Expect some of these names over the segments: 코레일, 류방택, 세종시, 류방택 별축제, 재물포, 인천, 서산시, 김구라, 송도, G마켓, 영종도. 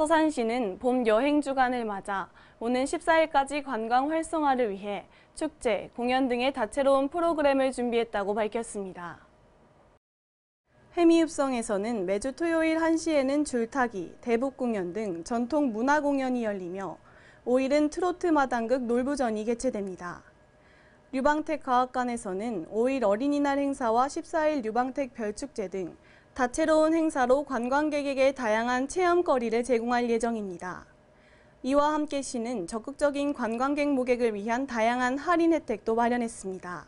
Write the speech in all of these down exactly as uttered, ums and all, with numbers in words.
서산시는 봄 여행주간을 맞아 오는 십사일까지 관광 활성화를 위해 축제, 공연 등의 다채로운 프로그램을 준비했다고 밝혔습니다. 해미읍성에서는 매주 토요일 한 시에는 줄타기, 대북공연 등 전통 문화공연이 열리며 오일은 트로트 마당극 놀부전이 개최됩니다. 류방택 과학관에서는 오일 어린이날 행사와 십사일 류방택 별축제 등 다채로운 행사로 관광객에게 다양한 체험거리를 제공할 예정입니다. 이와 함께 시는 적극적인 관광객 모객을 위한 다양한 할인 혜택도 마련했습니다.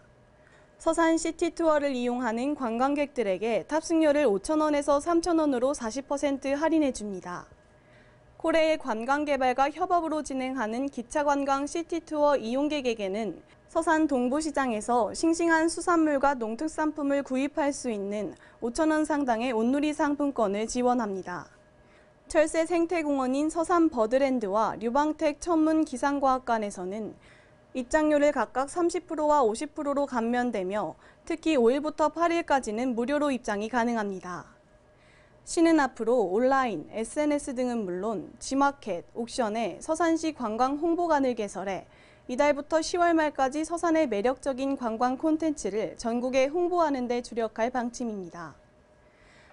서산 시티 투어를 이용하는 관광객들에게 탑승료를 오천 원에서 삼천 원으로 사십 퍼센트 할인해줍니다. 코레일 관광개발과 협업으로 진행하는 기차관광 시티 투어 이용객에게는 서산 동부시장에서 싱싱한 수산물과 농특산품을 구입할 수 있는 오천 원 상당의 온누리 상품권을 지원합니다. 철새 생태공원인 서산 버드랜드와 류방택 천문 기상과학관에서는 입장료를 각각 삼십 퍼센트와 오십 퍼센트로 감면되며 특히 오일부터 팔일까지는 무료로 입장이 가능합니다. 시는 앞으로 온라인, 에스엔에스 등은 물론 G마켓, 옥션에 서산시 관광 홍보관을 개설해 이달부터 시월 말까지 서산의 매력적인 관광 콘텐츠를 전국에 홍보하는 데 주력할 방침입니다.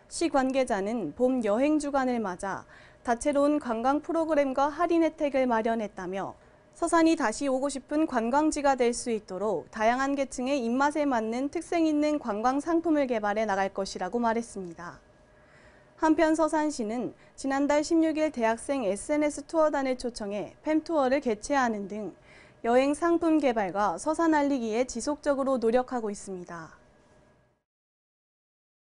시 관계자는 봄 여행 주간을 맞아 다채로운 관광 프로그램과 할인 혜택을 마련했다며 서산이 다시 오고 싶은 관광지가 될 수 있도록 다양한 계층의 입맛에 맞는 특색 있는 관광 상품을 개발해 나갈 것이라고 말했습니다. 한편 서산시는 지난달 십육일 대학생 에스엔에스 투어단을 초청해 팸투어를 개최하는 등 여행 상품 개발과 서산 알리기에 지속적으로 노력하고 있습니다.